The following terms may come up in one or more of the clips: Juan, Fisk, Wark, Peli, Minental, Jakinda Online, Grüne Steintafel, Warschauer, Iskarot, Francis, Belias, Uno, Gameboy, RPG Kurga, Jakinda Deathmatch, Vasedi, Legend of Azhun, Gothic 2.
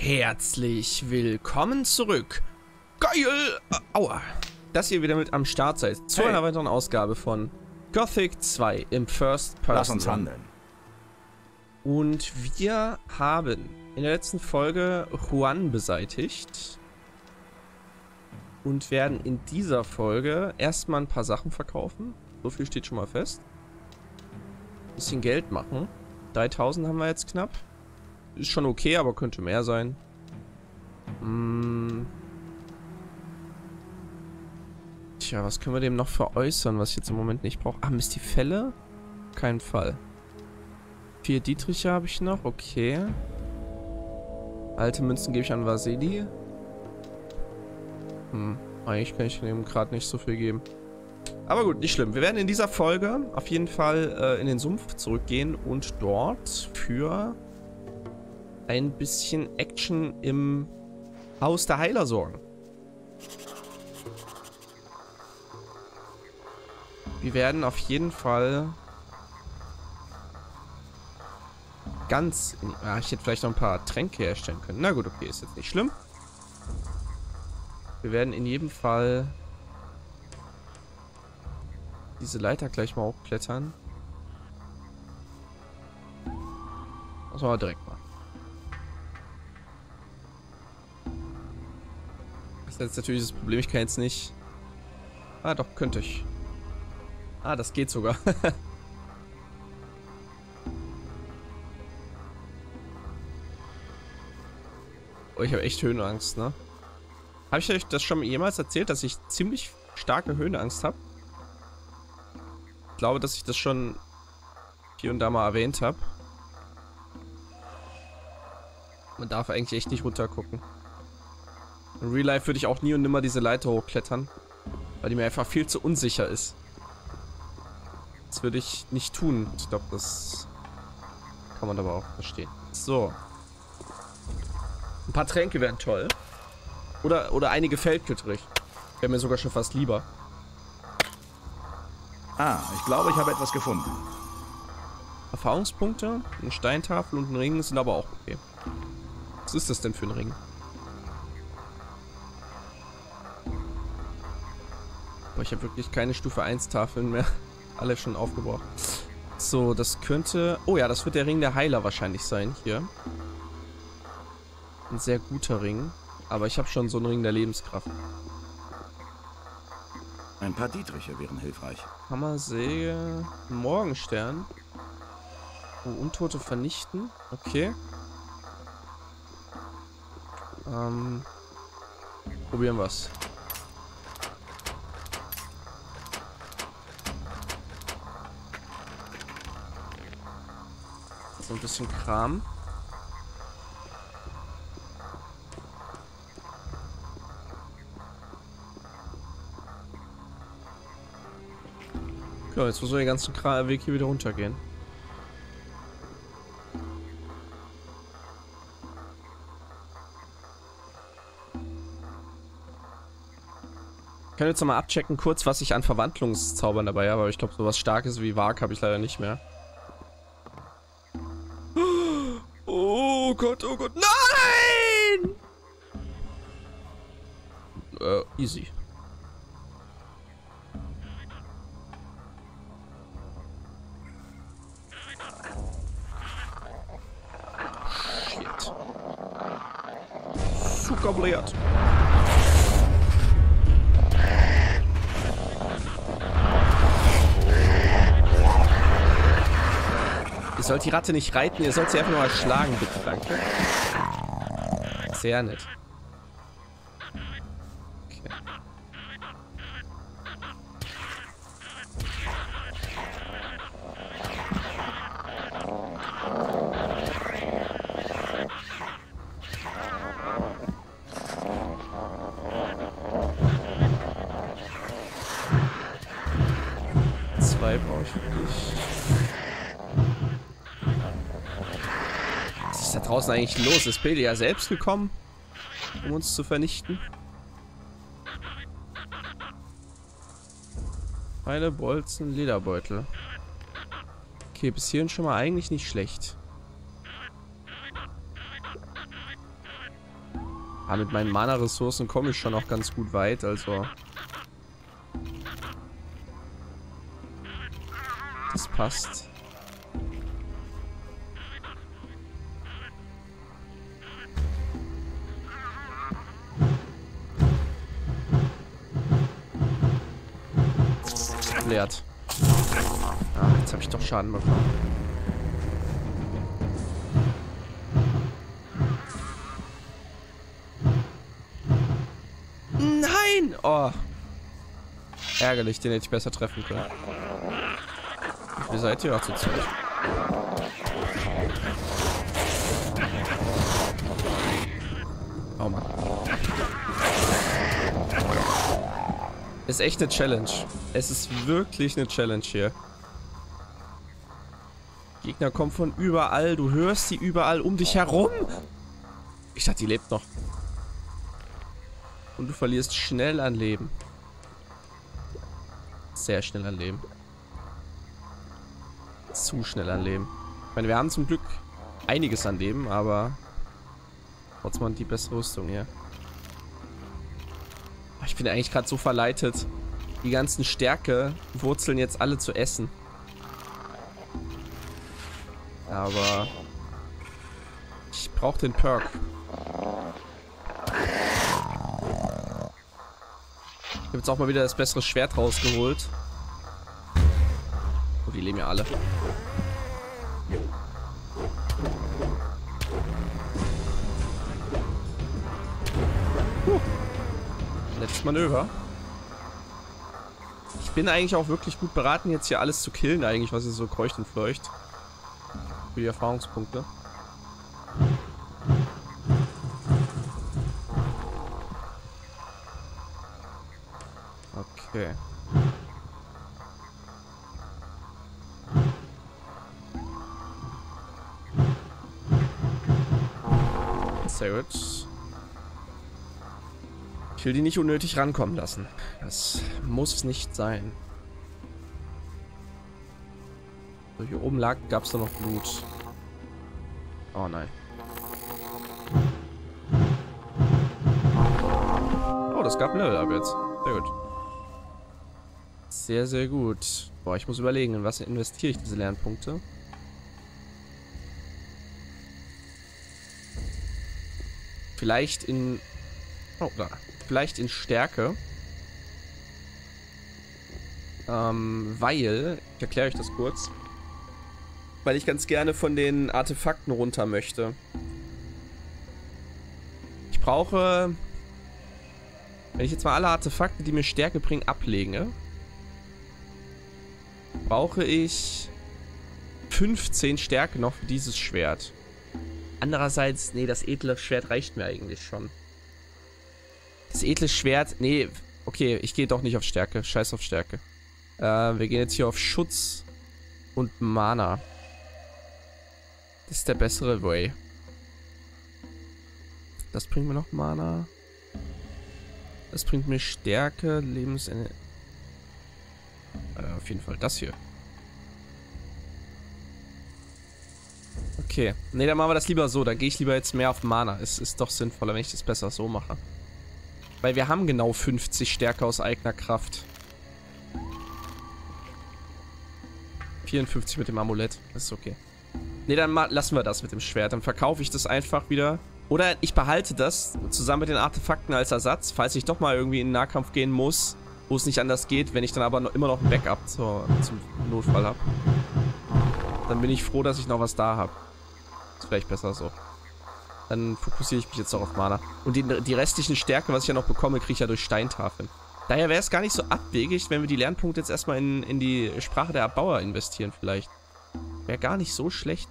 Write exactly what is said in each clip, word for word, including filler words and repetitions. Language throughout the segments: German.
Herzlich willkommen zurück. Geil! Aua! Dass ihr wieder mit am Start seid. Zu hey. einer weiteren Ausgabe von Gothic zwei im First Person. Lass uns handeln. Und wir haben in der letzten Folge Juan beseitigt. Und werden in dieser Folge erstmal ein paar Sachen verkaufen. So viel steht schon mal fest. Ein bisschen Geld machen. dreitausend haben wir jetzt knapp. Ist schon okay, aber könnte mehr sein. Hm. Tja, was können wir dem noch veräußern, was ich jetzt im Moment nicht brauche? Ah, Mist, die Fälle? Kein Fall. Vier Dietriche habe ich noch, okay. Alte Münzen gebe ich an Vasedi. Hm, eigentlich kann ich dem gerade nicht so viel geben. Aber gut, nicht schlimm. Wir werden in dieser Folge auf jeden Fall äh, in den Sumpf zurückgehen und dort für ein bisschen Action im Haus der Heiler sorgen. Wir werden auf jeden Fall ganz... In, ah, ich hätte vielleicht noch ein paar Tränke herstellen können. Na gut, okay, ist jetzt nicht schlimm. Wir werden in jedem Fall diese Leiter gleich mal hochklettern. Das machen wir direkt mal. Das ist natürlich das Problem, ich kann jetzt nicht... Ah, doch, könnte ich. Ah, das geht sogar. Oh, ich habe echt Höhenangst, ne? Habe ich euch das schon jemals erzählt, dass ich ziemlich starke Höhenangst habe? Ich glaube, dass ich das schon hier und da mal erwähnt habe. Man darf eigentlich echt nicht runtergucken. In Real Life würde ich auch nie und nimmer diese Leiter hochklettern, weil die mir einfach viel zu unsicher ist. Das würde ich nicht tun. Ich glaube, das kann man aber auch verstehen. So. Ein paar Tränke wären toll. Oder, oder einige Feldkittrich. Wäre mir sogar schon fast lieber. Ah, ich glaube, ich habe etwas gefunden. Erfahrungspunkte, eine Steintafel und ein Ring sind aber auch okay. Was ist das denn für ein Ring? Ich habe wirklich keine Stufe eins Tafeln mehr. Alle schon aufgebraucht. So, das könnte... Oh ja, das wird der Ring der Heiler wahrscheinlich sein, hier. Ein sehr guter Ring. Aber ich habe schon so einen Ring der Lebenskraft. Ein paar Dietriche wären hilfreich. Hammersäge... Morgenstern. Oh, Untote vernichten. Okay. Ähm... Probieren wir's. So ein bisschen Kram. Okay, jetzt muss man den ganzen Kram Weg hier wieder runtergehen. Ich kann jetzt nochmal abchecken kurz, was ich an Verwandlungszaubern dabei habe, aber ich glaube, sowas Starkes wie Wark habe ich leider nicht mehr. Oh Gott, oh Gott, nein! Äh, easy. Shit. Zuckerbläht. Ihr sollt die Ratte nicht reiten, ihr sollt sie einfach nur erschlagen, bitte, danke. Sehr nett. Okay. Zwei brauche ich wirklich. Da draußen eigentlich los? Ist Peli ja selbst gekommen, um uns zu vernichten? Pfeile, Bolzen, Lederbeutel. Okay, bis hierhin schon mal eigentlich nicht schlecht. Ja, mit meinen Mana-Ressourcen komme ich schon auch ganz gut weit, also. Das passt. Leert. Ah, jetzt habe ich doch Schaden bekommen. Oh. Ärgerlich, den hätte ich besser treffen können. Wie seid ihr auch zu zweit? Oh Mann. Ist echt eine Challenge. Es ist wirklich eine Challenge hier. Gegner kommen von überall. Du hörst sie überall um dich herum. Ich dachte, die lebt noch. Und du verlierst schnell an Leben. Sehr schnell an Leben. Zu schnell an Leben. Ich meine, wir haben zum Glück einiges an Leben, aber trotzdem die beste Rüstung hier. Ich bin eigentlich gerade so verleitet, die ganzen Stärke-Wurzeln jetzt alle zu essen. Aber ich brauche den Perk. Ich habe jetzt auch mal wieder das bessere Schwert rausgeholt. Oh, die leben ja alle. Huh. Letztes Manöver. Ich bin eigentlich auch wirklich gut beraten, jetzt hier alles zu killen, eigentlich, was hier so kreucht und fleucht. Für die Erfahrungspunkte. Okay. Sehr gut. Ich will die nicht unnötig rankommen lassen. Das muss nicht sein. So, hier oben lag, gab es da noch Blut. Oh nein. Oh, das gab ein Level ab jetzt. Sehr gut. Sehr, sehr gut. Boah, ich muss überlegen, in was investiere ich diese Lernpunkte? Vielleicht in... Oh, da. Vielleicht in Stärke. Ähm, weil... Ich erkläre euch das kurz. Weil ich ganz gerne von den Artefakten runter möchte. Ich brauche... Wenn ich jetzt mal alle Artefakte, die mir Stärke bringen, ablege... Brauche ich fünfzehn Stärke noch für dieses Schwert. Andererseits, nee, das edle Schwert reicht mir eigentlich schon. Das edle Schwert, nee, okay, ich gehe doch nicht auf Stärke. Scheiß auf Stärke. Äh, wir gehen jetzt hier auf Schutz und Mana. Das ist der bessere Way. Das bringt mir noch Mana. Das bringt mir Stärke, Lebensenergie. Auf jeden Fall das hier. Okay. Ne, dann machen wir das lieber so. Dann gehe ich lieber jetzt mehr auf Mana. Es ist doch sinnvoller, wenn ich das besser so mache. Weil wir haben genau fünfzig Stärke aus eigener Kraft. vierundfünfzig mit dem Amulett. Das ist okay. Ne, dann lassen wir das mit dem Schwert. Dann verkaufe ich das einfach wieder. Oder ich behalte das zusammen mit den Artefakten als Ersatz, falls ich doch mal irgendwie in den Nahkampf gehen muss. Wo es nicht anders geht, wenn ich dann aber noch, immer noch ein Backup zur, zum Notfall habe. Dann bin ich froh, dass ich noch was da habe. Ist vielleicht besser so. Dann fokussiere ich mich jetzt auch auf Mana. Und die, die restlichen Stärke, was ich ja noch bekomme, kriege ich ja durch Steintafeln. Daher wäre es gar nicht so abwegig, wenn wir die Lernpunkte jetzt erstmal in, in die Sprache der Erbauer investieren vielleicht. Wäre gar nicht so schlecht.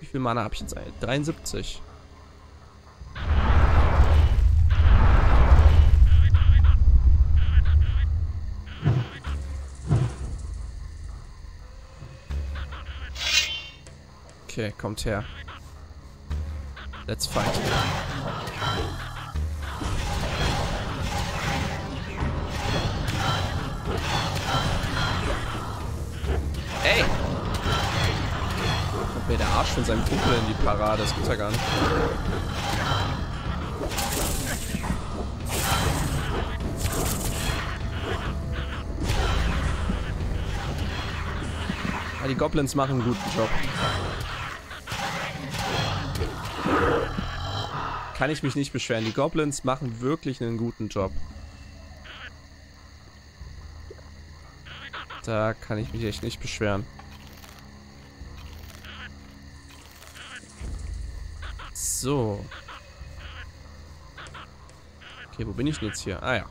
Wie viel Mana habe ich jetzt? dreiundsiebzig. Okay, kommt her. Let's fight. Ey! macht mir der Arsch von seinem Kumpel in die Parade, das gibt's ja gar nicht. Die Goblins machen einen guten Job. Kann ich mich nicht beschweren. Die Goblins machen wirklich einen guten Job. Da kann ich mich echt nicht beschweren. So. Okay, wo bin ich denn jetzt hier? Ah ja.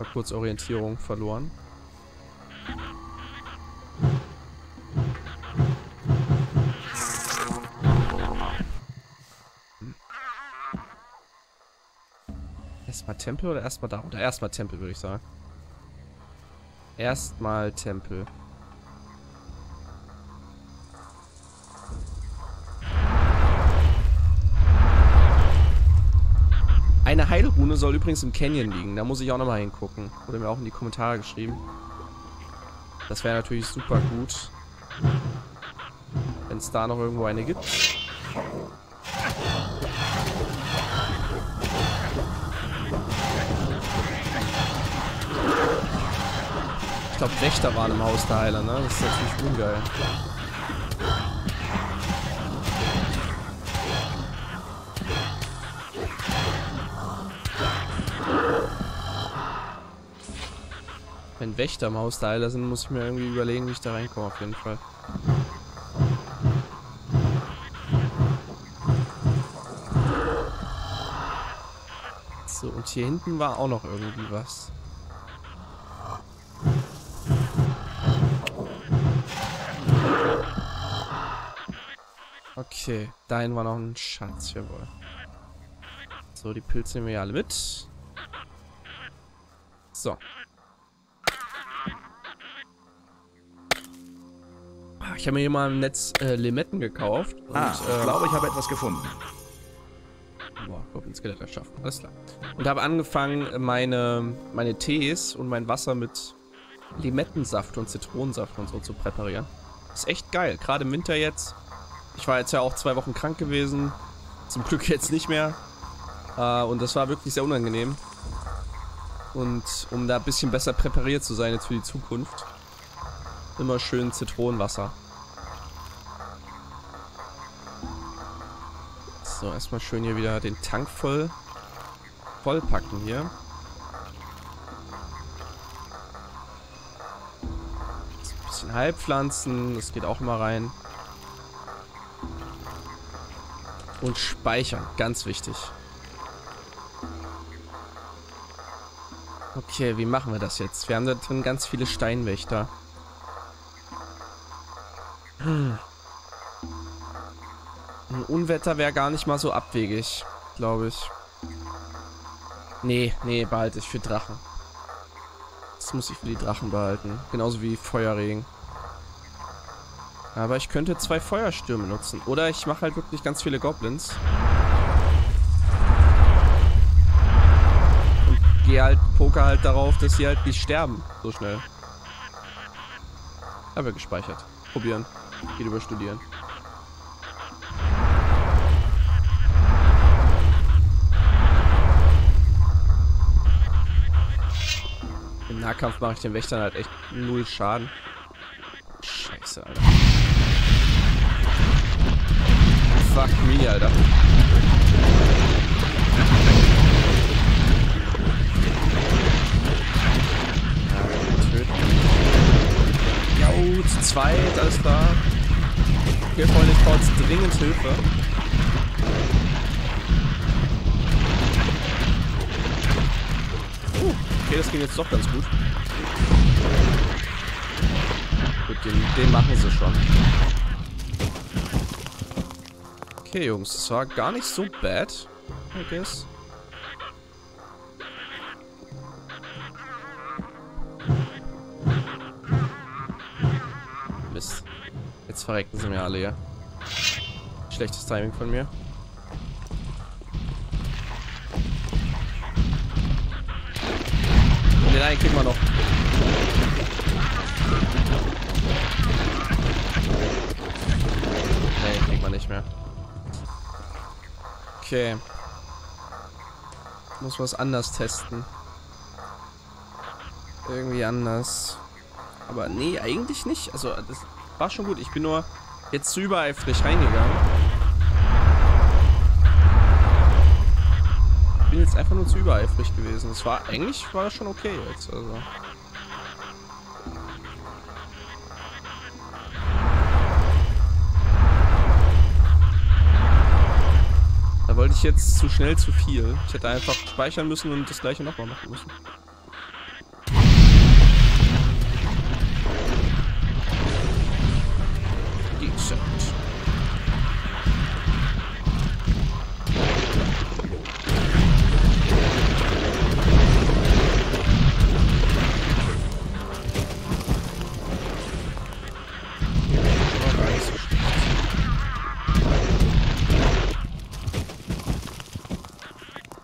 Mal kurz Orientierung verloren. Erstmal Tempel oder erstmal da? Oder erstmal Tempel, würde ich sagen. Erstmal Tempel. Eine Heilrune soll übrigens im Canyon liegen. Da muss ich auch nochmal hingucken. Wurde mir auch in die Kommentare geschrieben. Das wäre natürlich super gut. Wenn es da noch irgendwo eine gibt. Ich glaube, Wächter waren im Haus der Heiler, ne? Das ist natürlich ungeil. Wenn Wächter im Haus der Heiler sind, muss ich mir irgendwie überlegen, wie ich da reinkomme, auf jeden Fall. So, und hier hinten war auch noch irgendwie was. Okay, dahin war noch ein Schatz, jawohl. So, die Pilze nehmen wir ja alle mit. So. Ich habe mir hier mal im Netz äh, Limetten gekauft. Und, ah, ich äh, glaube, ich habe etwas gefunden. Boah, Goblin-Skelett erschaffen, alles klar. Und habe angefangen, meine, meine Tees und mein Wasser mit Limettensaft und Zitronensaft und so zu präparieren. Ist echt geil, gerade im Winter jetzt. Ich war jetzt ja auch zwei Wochen krank gewesen. Zum Glück jetzt nicht mehr. Äh, und das war wirklich sehr unangenehm. Und um da ein bisschen besser präpariert zu sein jetzt für die Zukunft, immer schön Zitronenwasser. So, erstmal schön hier wieder den Tank voll vollpacken hier. So, ein bisschen Heilpflanzen, das geht auch immer rein. Und speichern, ganz wichtig. Okay, wie machen wir das jetzt? Wir haben da drin ganz viele Steinwächter. Hm. Ein Unwetter wäre gar nicht mal so abwegig, glaube ich. Nee, nee, behalte ich für Drachen. Das muss ich für die Drachen behalten. Genauso wie Feuerregen. Aber ich könnte zwei Feuerstürme nutzen. Oder ich mache halt wirklich ganz viele Goblins. Und gehe halt, poker halt darauf, dass sie halt nicht sterben. So schnell. Haben wir gespeichert. Probieren. Geht über Studieren. Im Nahkampf mache ich den Wächtern halt echt null Schaden. Scheiße, Alter. Fuck me, Alter. Ja, oh, zu zweit, alles klar. Okay, Freunde, ich brauche jetzt dringend Hilfe. Uh, okay, das ging jetzt doch ganz gut. Gut, den, den machen sie schon. Okay, Jungs, das war gar nicht so bad, I guess. Mist. Jetzt verrecken sie mir alle, ja. Schlechtes Timing von mir. Den einen kriegen wir noch. nicht mehr. Okay. Muss was anders testen. Irgendwie anders. Aber nee, eigentlich nicht. Also, das war schon gut. Ich bin nur jetzt zu übereifrig reingegangen. Ich bin jetzt einfach nur zu übereifrig gewesen. Das war, eigentlich war das schon okay jetzt. Also. Da wollte ich jetzt zu schnell zu viel. Ich hätte einfach speichern müssen und das gleiche nochmal machen müssen.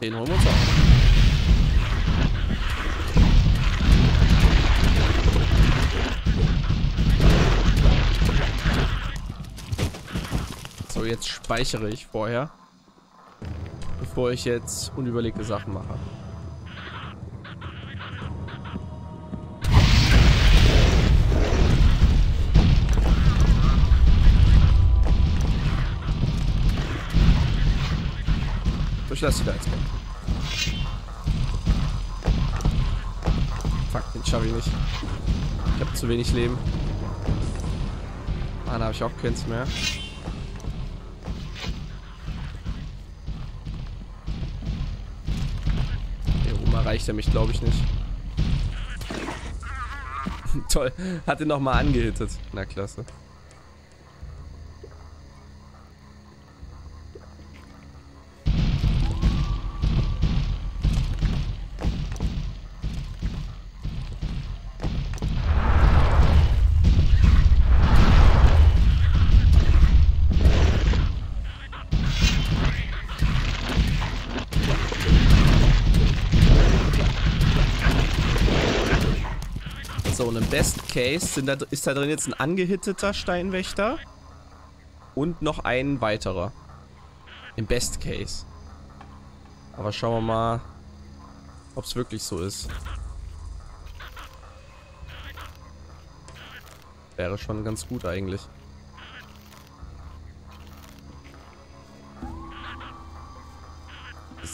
Den holen wir uns auch. So, jetzt speichere ich vorher. Bevor ich jetzt unüberlegte Sachen mache. Ich lasse sie da jetzt weg. Fuck, den schaffe ich nicht. Ich habe zu wenig Leben. Ah, da habe ich auch keins mehr. Hier oben erreicht er mich, glaube ich, nicht. Toll, hat ihn nochmal angehittet. Na, klasse. So, und im Best Case sind da, ist da drin jetzt ein angehitteter Steinwächter und noch ein weiterer. Im Best Case. Aber schauen wir mal, ob es wirklich so ist. Wäre schon ganz gut eigentlich.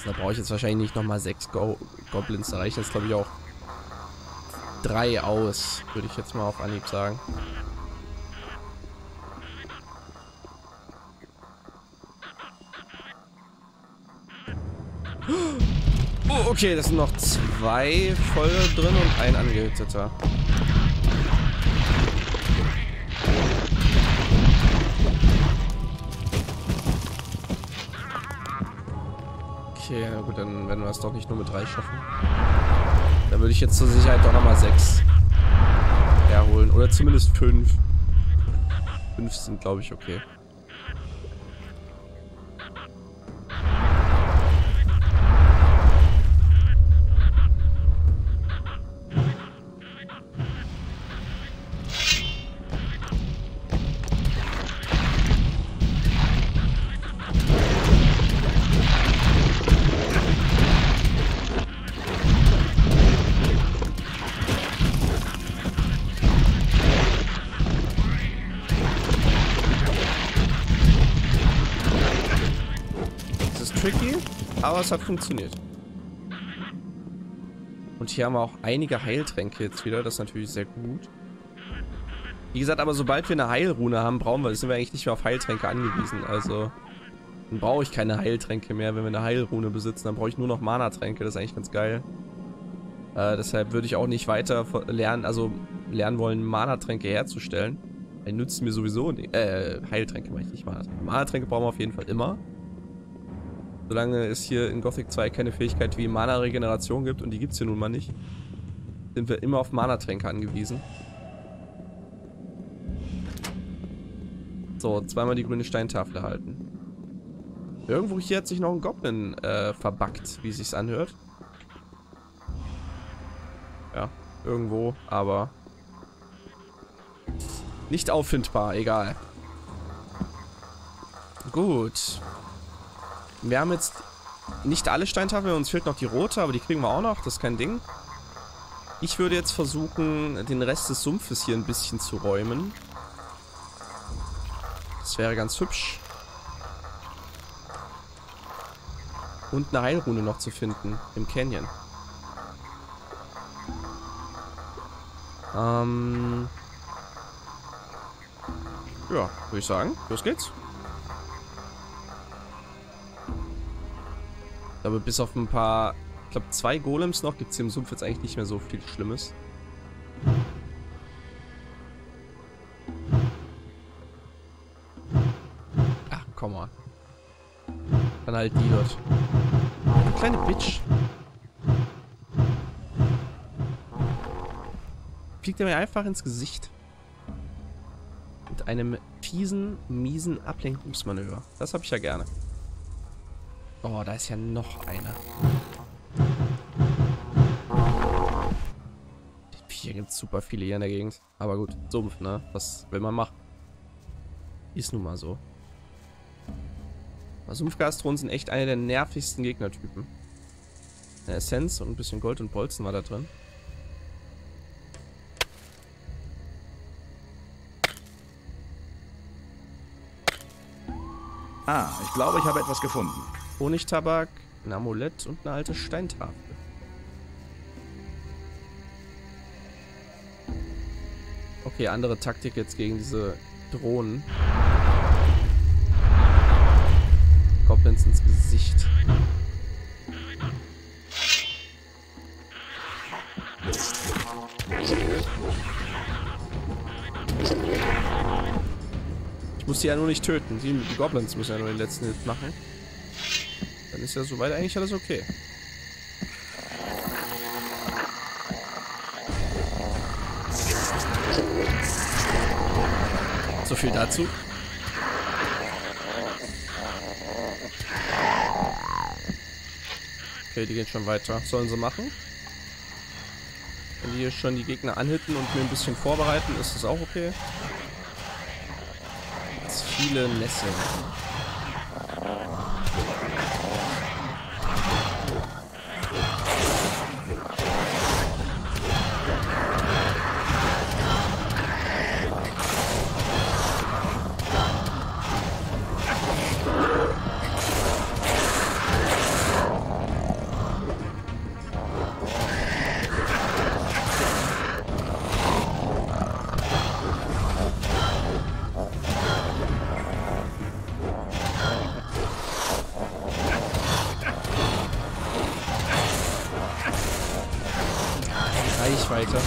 Da brauche ich jetzt wahrscheinlich nicht nochmal sechs Go- Goblins. Da reicht jetzt, glaube ich, auch drei aus, würde ich jetzt mal auf Anhieb sagen. Oh, okay, das sind noch zwei volle drin und ein angehitteter. Okay, na gut, dann werden wir es doch nicht nur mit drei schaffen. Da würde ich jetzt zur Sicherheit doch nochmal sechs herholen. Oder zumindest fünf. Fünf sind, glaube ich, okay. Aber es hat funktioniert. Und hier haben wir auch einige Heiltränke jetzt wieder. Das ist natürlich sehr gut. Wie gesagt, aber sobald wir eine Heilrune haben, brauchen wir, sind wir eigentlich nicht mehr auf Heiltränke angewiesen. Also, dann brauche ich keine Heiltränke mehr, wenn wir eine Heilrune besitzen. Dann brauche ich nur noch Mana-Tränke. Das ist eigentlich ganz geil. Äh, deshalb würde ich auch nicht weiter lernen, also lernen wollen, Mana-Tränke herzustellen. Weil nützt mir sowieso nicht. Äh, Heiltränke meine ich nicht, Mana-Tränke. Mana-Tränke brauchen wir auf jeden Fall immer. Solange es hier in Gothic zwei keine Fähigkeit wie Mana-Regeneration gibt, und die gibt es hier nun mal nicht, sind wir immer auf Mana-Tränke angewiesen. So, zweimal die grüne Steintafel erhalten. Irgendwo hier hat sich noch ein Goblin äh, verbackt, wie es sich anhört. Ja, irgendwo, aber nicht auffindbar, egal. Gut. Wir haben jetzt nicht alle Steintafeln, uns fehlt noch die rote, aber die kriegen wir auch noch, das ist kein Ding. Ich würde jetzt versuchen, den Rest des Sumpfes hier ein bisschen zu räumen. Das wäre ganz hübsch. Und eine Heilrune noch zu finden im Canyon. Ähm... Ja, würde ich sagen. Los geht's. Aber bis auf ein paar... Ich glaube, zwei Golems noch gibt es hier im Sumpf jetzt eigentlich nicht mehr so viel Schlimmes. Ach, komm mal. Dann halt die dort. Du kleine Bitch. Fliegt er mir einfach ins Gesicht. Mit einem fiesen, miesen Ablenkungsmanöver. Das habe ich ja gerne. Oh, da ist ja noch einer. Hier gibt es super viele hier in der Gegend. Aber gut, Sumpf, ne? Was will man machen? Ist nun mal so. Sumpfgastronen sind echt einer der nervigsten Gegnertypen. Eine Essenz und ein bisschen Gold und Bolzen war da drin. Ah, ich glaube, ich habe etwas gefunden. Honigtabak, ein Amulett und eine alte Steintafel. Okay, andere Taktik jetzt gegen diese Drohnen. Goblins ins Gesicht. Ich muss die ja nur nicht töten. Die, die Goblins müssen ja nur den letzten Hit machen. Dann ist ja soweit eigentlich alles okay. So viel dazu. Okay, die gehen schon weiter. Sollen sie machen? Wenn die hier schon die Gegner anhitten und mir ein bisschen vorbereiten, ist das auch okay. Jetzt viele Nässe. Weiter.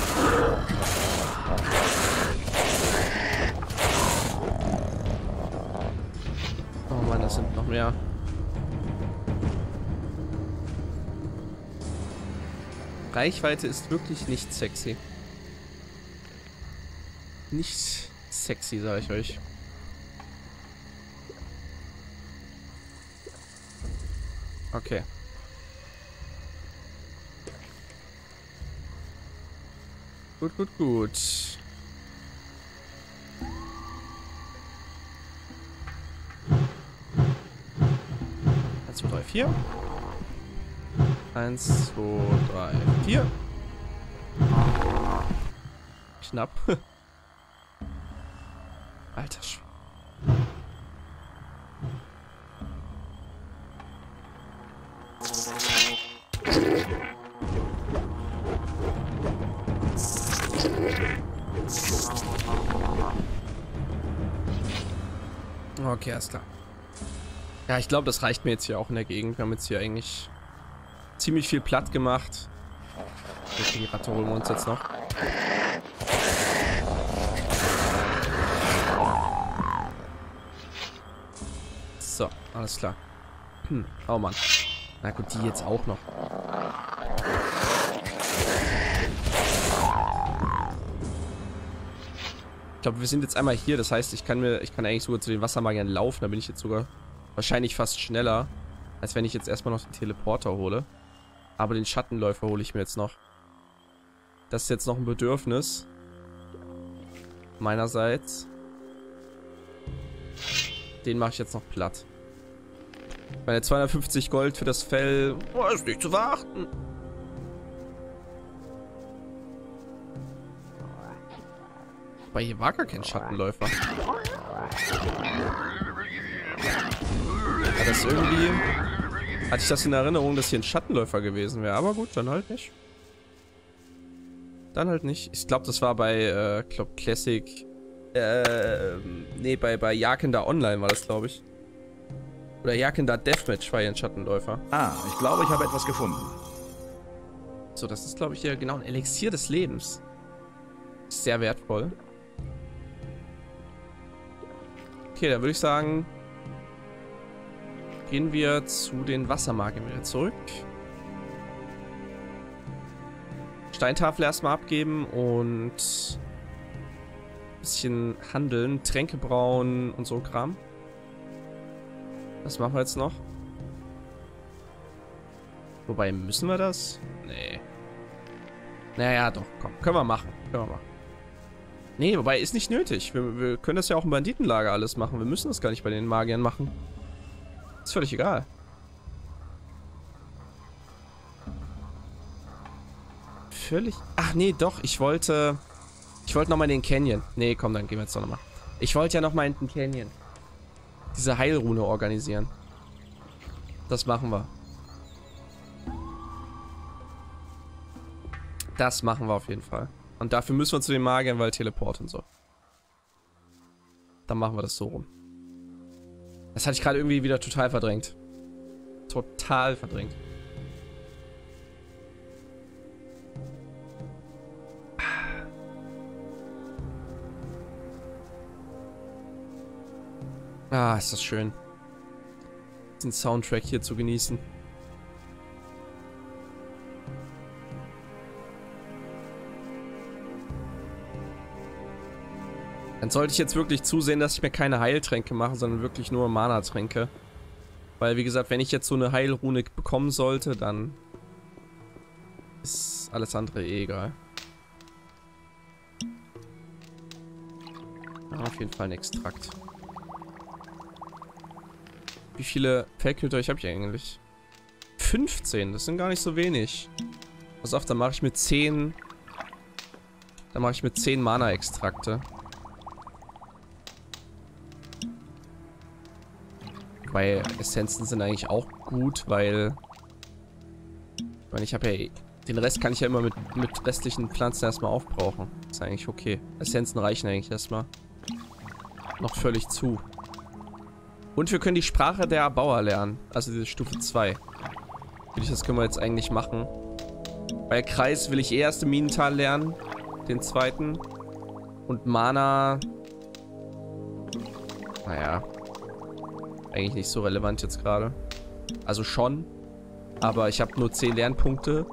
Oh Mann, das sind noch mehr. Reichweite ist wirklich nicht sexy. Nicht sexy, sage ich euch. Okay. Gut, gut, gut. eins, zwei, drei, vier. eins, zwei, drei, vier. Knapp. Alter Schwede. Okay, alles klar. Ja, ich glaube, das reicht mir jetzt hier auch in der Gegend. Wir haben jetzt hier eigentlich ziemlich viel platt gemacht. Die Ratte holen wir uns jetzt noch. So, alles klar. Hm, oh Mann. Na gut, die jetzt auch noch. Ich glaube, wir sind jetzt einmal hier, das heißt, ich kann mir, ich kann eigentlich sogar zu den Wassermagiern laufen, da bin ich jetzt sogar wahrscheinlich fast schneller, als wenn ich jetzt erstmal noch den Teleporter hole. Aber den Schattenläufer hole ich mir jetzt noch. Das ist jetzt noch ein Bedürfnis. Meinerseits. Den mache ich jetzt noch platt. Meine zweihundertfünfzig Gold für das Fell. Oh, ist nicht zu verachten. Aber hier war gar kein Schattenläufer. Hat das irgendwie... Hatte ich das in Erinnerung, dass hier ein Schattenläufer gewesen wäre. Aber gut, dann halt nicht. Dann halt nicht. Ich glaube, das war bei äh, Club Classic... Äh, nee, bei, bei Jakinda Online war das, glaube ich. Oder Jakinda Deathmatch war hier ein Schattenläufer. Ah, ich glaube, ich habe etwas gefunden. So, das ist, glaube ich, hier genau ein Elixier des Lebens. Sehr wertvoll. Okay, dann würde ich sagen, gehen wir zu den Wassermagiern wieder zurück. Steintafel erstmal abgeben und ein bisschen handeln, Tränke brauen und so Kram. Das machen wir jetzt noch. Wobei, müssen wir das? Nee. Naja, doch, komm. Können wir machen. Können wir machen. Nee, wobei, ist nicht nötig. Wir, wir können das ja auch im Banditenlager alles machen. Wir müssen das gar nicht bei den Magiern machen. Ist völlig egal. Völlig... Ach nee, doch. Ich wollte... Ich wollte nochmal in den Canyon. Nee, komm, dann gehen wir jetzt doch nochmal. Ich wollte ja nochmal in den Canyon. Diese Heilrune organisieren. Das machen wir. Das machen wir auf jeden Fall. Und dafür müssen wir zu den Magiern, weil Teleport und so. Dann machen wir das so rum. Das hatte ich gerade irgendwie wieder total verdrängt. Total verdrängt. Ah, ist das schön. Den Soundtrack hier zu genießen. Dann sollte ich jetzt wirklich zusehen, dass ich mir keine Heiltränke mache, sondern wirklich nur Mana-Tränke. Weil, wie gesagt, wenn ich jetzt so eine Heilrune bekommen sollte, dann ist alles andere eh egal. Ja, auf jeden Fall ein Extrakt. Wie viele Fellknöterich habe ich eigentlich? fünfzehn, das sind gar nicht so wenig. Pass auf, dann mache ich mit zehn... Dann mache ich mit zehn Mana-Extrakte. Weil Essenzen sind eigentlich auch gut, weil... Ich meine, ich habe ja... Den Rest kann ich ja immer mit, mit restlichen Pflanzen erstmal aufbrauchen. Ist eigentlich okay. Essenzen reichen eigentlich erstmal. Noch völlig zu. Und wir können die Sprache der Bauer lernen. Also diese Stufe zwei. Das können wir jetzt eigentlich machen. Bei Kreis will ich eh erst im Minental lernen. Den zweiten. Und Mana... Naja. Eigentlich nicht so relevant jetzt gerade. Also schon. Aber ich habe nur zehn Lernpunkte.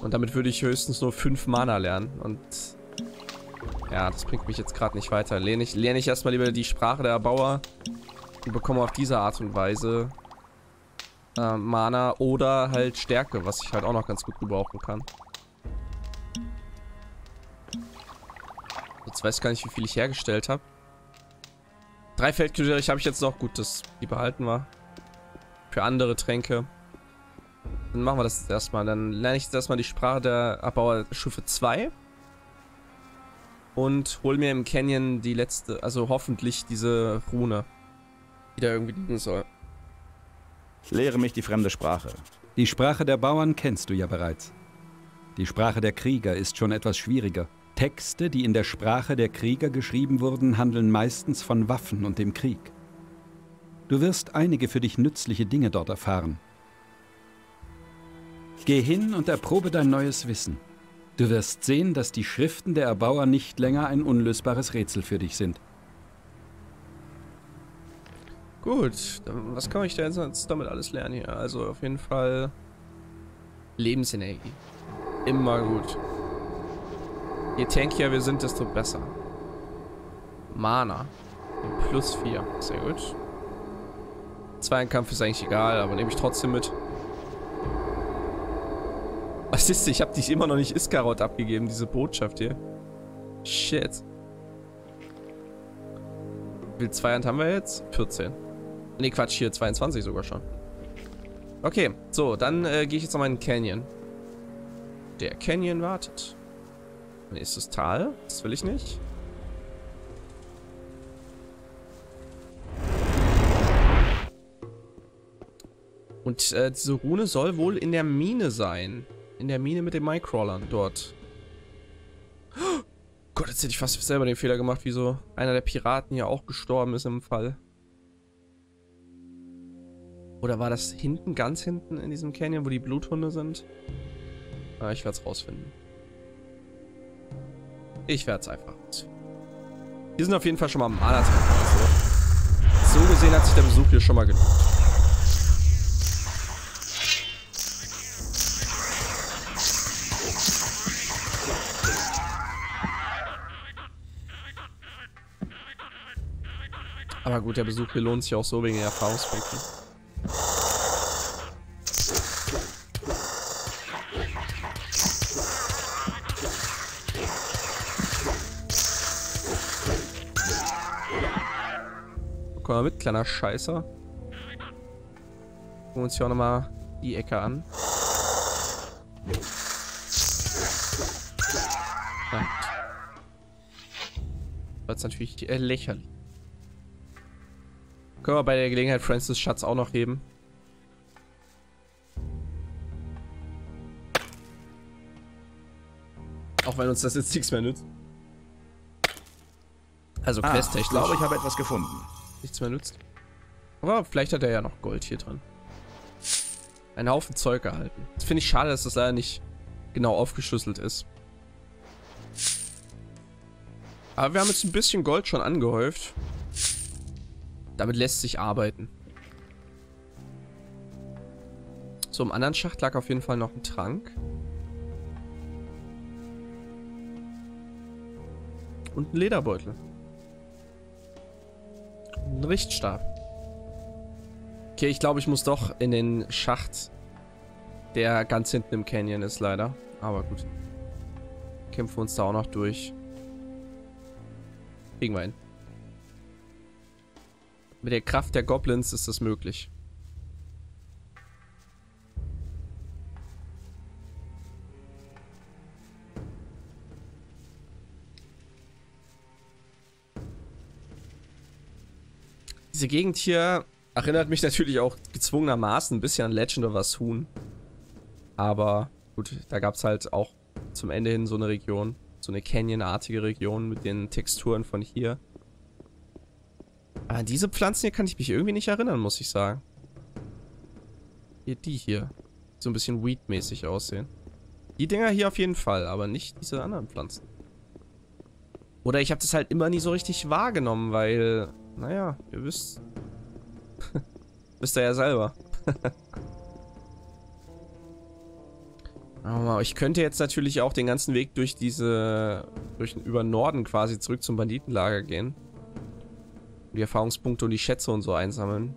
Und damit würde ich höchstens nur fünf Mana lernen. Und... Ja, das bringt mich jetzt gerade nicht weiter. Lerne ich, lerne ich erstmal lieber die Sprache der Bauer. Und bekomme auf diese Art und Weise äh, Mana oder halt Stärke, was ich halt auch noch ganz gut gebrauchen kann. Jetzt weiß ich gar nicht, wie viel ich hergestellt habe. Drei Feldknöterich habe ich jetzt noch. Gut, das die behalten wir. Für andere Tränke. Dann machen wir das jetzt erstmal. Dann lerne ich jetzt erstmal die Sprache der Abbauer Stufe zwei. Und hol mir im Canyon die letzte, also hoffentlich diese Rune. Die da irgendwie liegen soll. Lehre mich die fremde Sprache. Die Sprache der Bauern kennst du ja bereits. Die Sprache der Krieger ist schon etwas schwieriger. Texte, die in der Sprache der Krieger geschrieben wurden, handeln meistens von Waffen und dem Krieg. Du wirst einige für dich nützliche Dinge dort erfahren. Geh hin und erprobe dein neues Wissen. Du wirst sehen, dass die Schriften der Erbauer nicht länger ein unlösbares Rätsel für dich sind. Gut, dann, was kann ich denn sonst damit alles lernen hier? Also auf jeden Fall Lebensenergie. Immer gut. Je tankier wir sind, desto besser. Mana. plus vier. Sehr gut. Zweikampf ist eigentlich egal, aber nehme ich trotzdem mit. Was ist das? Ich habe dich immer noch nicht Iskarot abgegeben, diese Botschaft hier. Shit. Wie viel Zweihand haben wir jetzt? vierzehn. Ne, Quatsch, hier zweiundzwanzig sogar schon. Okay, so, dann äh, gehe ich jetzt nochmal in den Canyon. Der Canyon wartet. Nächstes Tal, das will ich nicht. Und äh, diese Rune soll wohl in der Mine sein. In der Mine mit den Minecrawlern dort. Oh Gott, jetzt hätte ich fast selber den Fehler gemacht, wieso einer der Piraten ja auch gestorben ist im Fall. Oder war das hinten, ganz hinten in diesem Canyon, wo die Bluthunde sind? Ah, ich werde es rausfinden. Ich werde es einfach rausfinden. Wir sind auf jeden Fall schon mal am Malertag. So gesehen hat sich der Besuch hier schon mal gelohnt. Aber gut, der Besuch hier lohnt sich auch so wegen der Erfahrungspunkte. Komm mal mit, kleiner Scheißer. Gucken wir uns hier auch nochmal die Ecke an. Nein. Das ist natürlich äh, lächerlich. Können wir bei der Gelegenheit Francis Schatz auch noch heben. Auch wenn uns das jetzt nichts mehr nützt. Also ah, Quest-technisch. Ich glaube, ich habe etwas gefunden. Nichts mehr nützt. Aber vielleicht hat er ja noch Gold hier drin. Ein Haufen Zeug erhalten. Das finde ich schade, dass das leider nicht genau aufgeschlüsselt ist. Aber wir haben jetzt ein bisschen Gold schon angehäuft. Damit lässt sich arbeiten. So, im anderen Schacht lag auf jeden Fall noch ein Trank. Und ein Lederbeutel. Und ein Richtstab. Okay, ich glaube, ich muss doch in den Schacht, der ganz hinten im Canyon ist, leider. Aber gut. Kämpfen wir uns da auch noch durch. Kriegen wir hin. Mit der Kraft der Goblins ist das möglich. Diese Gegend hier erinnert mich natürlich auch gezwungenermaßen ein bisschen an Legend of Azhun. Aber gut, da gab es halt auch zum Ende hin so eine Region, so eine Canyon-artige Region mit den Texturen von hier. Ah, diese Pflanzen hier kann ich mich irgendwie nicht erinnern, muss ich sagen. Hier, die hier. So ein bisschen Weed-mäßig aussehen. Die Dinger hier auf jeden Fall, aber nicht diese anderen Pflanzen. Oder ich habe das halt immer nie so richtig wahrgenommen, weil... Naja, ihr wisst... wisst ihr ja selber. Aber ich könnte jetzt natürlich auch den ganzen Weg durch diese... durch über Norden quasi zurück zum Banditenlager gehen. Die Erfahrungspunkte und die Schätze und so einsammeln.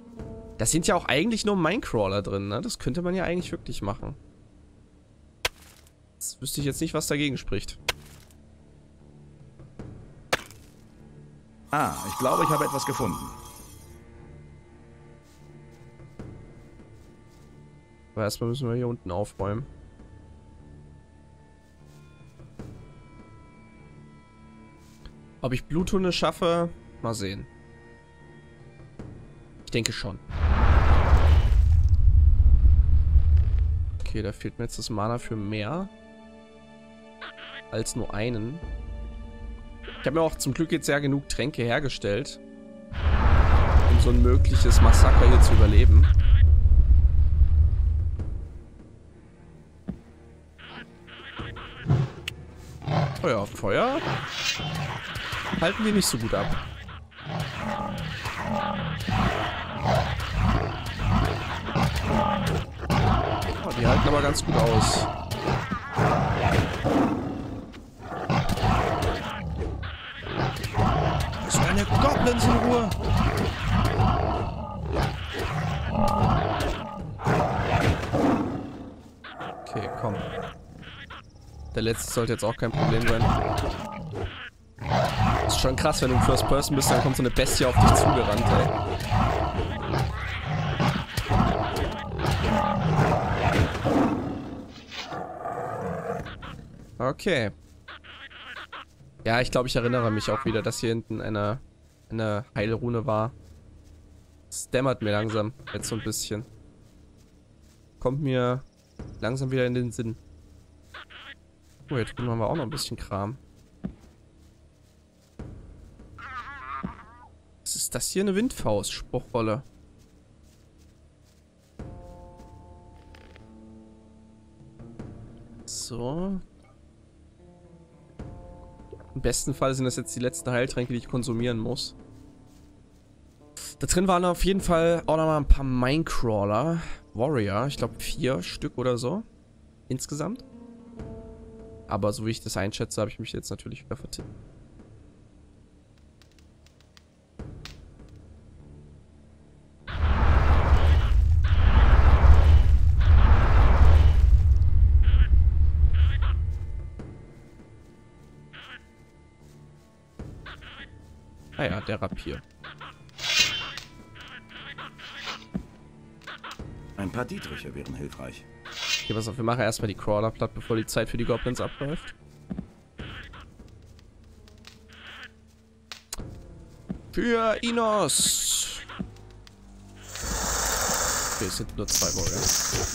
Das sind ja auch eigentlich nur Minecrawler drin, ne? Das könnte man ja eigentlich wirklich machen. Das wüsste ich jetzt nicht, was dagegen spricht. Ah, ich glaube, ich habe etwas gefunden. Aber erstmal müssen wir hier unten aufräumen. Ob ich Bluthunde schaffe? Mal sehen. Ich denke schon. Okay, da fehlt mir jetzt das Mana für mehr. Als nur einen. Ich habe mir auch zum Glück jetzt ja genug Tränke hergestellt. Um so ein mögliches Massaker hier zu überleben. Oh ja, Feuer. Halten wir nicht so gut ab. Oh, die halten aber ganz gut aus. Das waren ja Goblins in Ruhe. Okay, komm. Der letzte sollte jetzt auch kein Problem sein. ist schon krass, wenn du im First Person bist, dann kommt so eine Bestie auf dich zugerannt, ey. Okay. Ja, ich glaube, ich erinnere mich auch wieder, dass hier hinten eine, eine Heilrune war. Das dämmert mir langsam jetzt so ein bisschen. Kommt mir langsam wieder in den Sinn. Oh, jetzt drüben haben wir auch noch ein bisschen Kram. Was ist das hier? Eine Windfaust? Spruchrolle. So. Im besten Fall sind das jetzt die letzten Heiltränke, die ich konsumieren muss. Da drin waren auf jeden Fall auch nochmal ein paar Minecrawler. Warrior, ich glaube vier Stück oder so. Insgesamt. Aber so wie ich das einschätze, habe ich mich jetzt natürlich wieder vertippt. Ah ja, der Rapier. Ein paar Dietriche wären hilfreich. Okay, pass auf, wir machen erstmal die Crawler platt, bevor die Zeit für die Goblins abläuft. Für Inos! Okay, es sind nur zwei Warrior.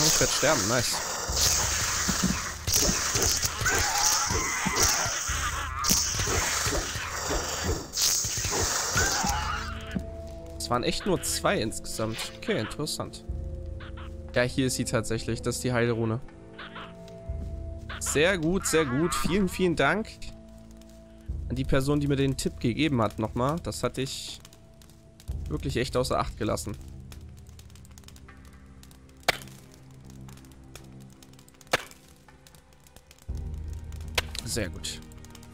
Ich werde sterben, nice. Waren echt nur zwei insgesamt. Okay, interessant. Ja, hier ist sie tatsächlich. Das ist die Heilrune. Sehr gut, sehr gut. Vielen, vielen Dank an die Person, die mir den Tipp gegeben hat nochmal. Das hatte ich wirklich echt außer Acht gelassen. Sehr gut.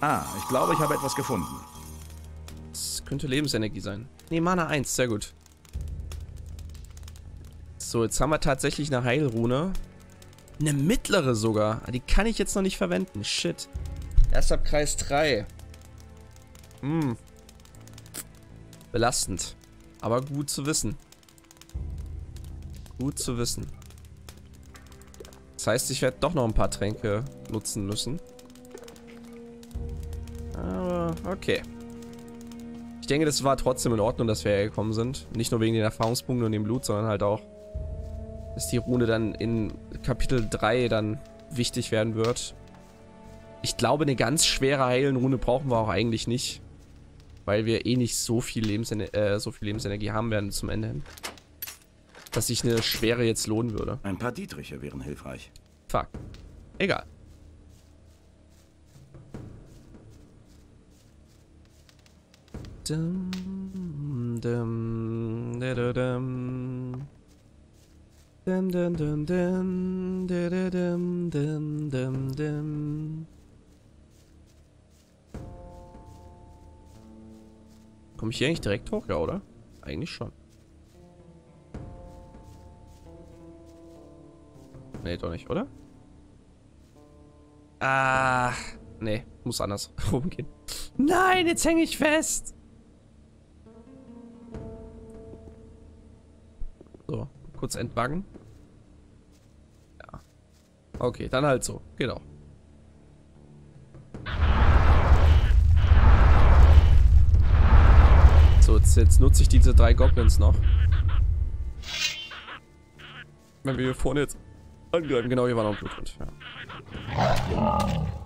Ah, ich glaube, ich habe etwas gefunden. Könnte Lebensenergie sein. Ne, Mana eins, sehr gut. So, jetzt haben wir tatsächlich eine Heilrune. Eine mittlere sogar. Die kann ich jetzt noch nicht verwenden. Shit. Erst ab Kreis drei. Hm. Belastend. Aber gut zu wissen. Gut zu wissen. Das heißt, ich werde doch noch ein paar Tränke nutzen müssen. Aber, okay. Ich denke, das war trotzdem in Ordnung, dass wir hergekommen sind. Nicht nur wegen den Erfahrungspunkten und dem Blut, sondern halt auch, dass die Rune dann in Kapitel drei dann wichtig werden wird. Ich glaube, eine ganz schwere Heilenrune brauchen wir auch eigentlich nicht. Weil wir eh nicht so viel, Lebensener äh, so viel Lebensenergie haben werden zum Ende hin. Dass sich eine schwere jetzt lohnen würde. Ein paar Dietriche wären hilfreich. Fuck. Egal. Dum, dum, da, da, dum. Dum, dum, dum, dum, da, da, dum, dum, dum, dum. Komme ich hier eigentlich direkt hoch, ja, oder? Eigentlich schon. Nee, doch nicht, oder? Ah, nee, muss anders rumgehen. Nein, jetzt hänge ich fest! So, kurz entbuggen. Ja. Okay, dann halt so. Genau. So, jetzt, jetzt nutze ich diese drei Goblins noch. Wenn wir hier vorne jetzt angreifen. Genau, hier war noch ein Blutrund. Ja.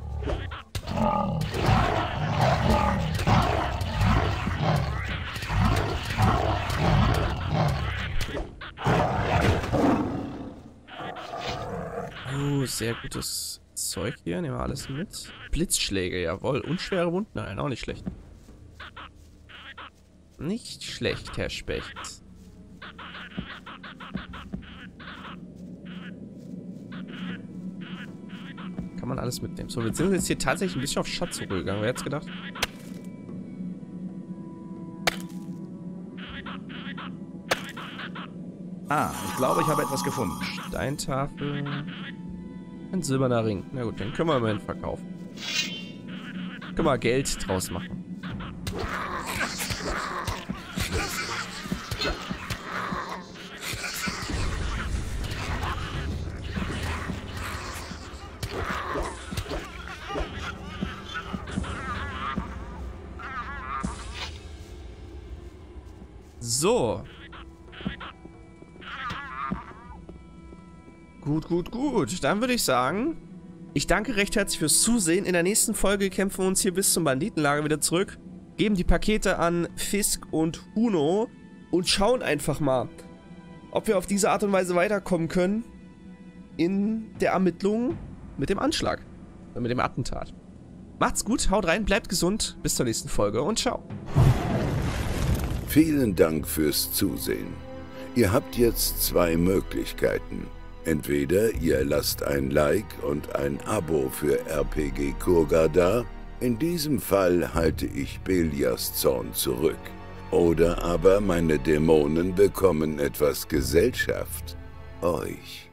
Oh, sehr gutes Zeug hier. Nehmen wir alles mit. Blitzschläge, jawohl. Und schwere Wunden. Nein, auch nicht schlecht. Nicht schlecht, Herr Specht. Kann man alles mitnehmen. So, wir sind jetzt hier tatsächlich ein bisschen auf Schatz rübergegangen. Wer hätte es gedacht? Ah, ich glaube, ich habe etwas gefunden. Steintafel. Ein silberner Ring. Na gut, dann können wir mal den verkaufen. Können wir Geld draus machen. So. Gut, gut, gut. Dann würde ich sagen, ich danke recht herzlich fürs Zusehen. In der nächsten Folge kämpfen wir uns hier bis zum Banditenlager wieder zurück, geben die Pakete an Fisk und Uno und schauen einfach mal, ob wir auf diese Art und Weise weiterkommen können in der Ermittlung mit dem Anschlag, mit dem Attentat. Macht's gut, haut rein, bleibt gesund, bis zur nächsten Folge und ciao. Vielen Dank fürs Zusehen. Ihr habt jetzt zwei Möglichkeiten. Entweder ihr lasst ein Like und ein Abo für R P G Kurga da, in diesem Fall halte ich Belias Zorn zurück. Oder aber meine Dämonen bekommen etwas Gesellschaft. Euch.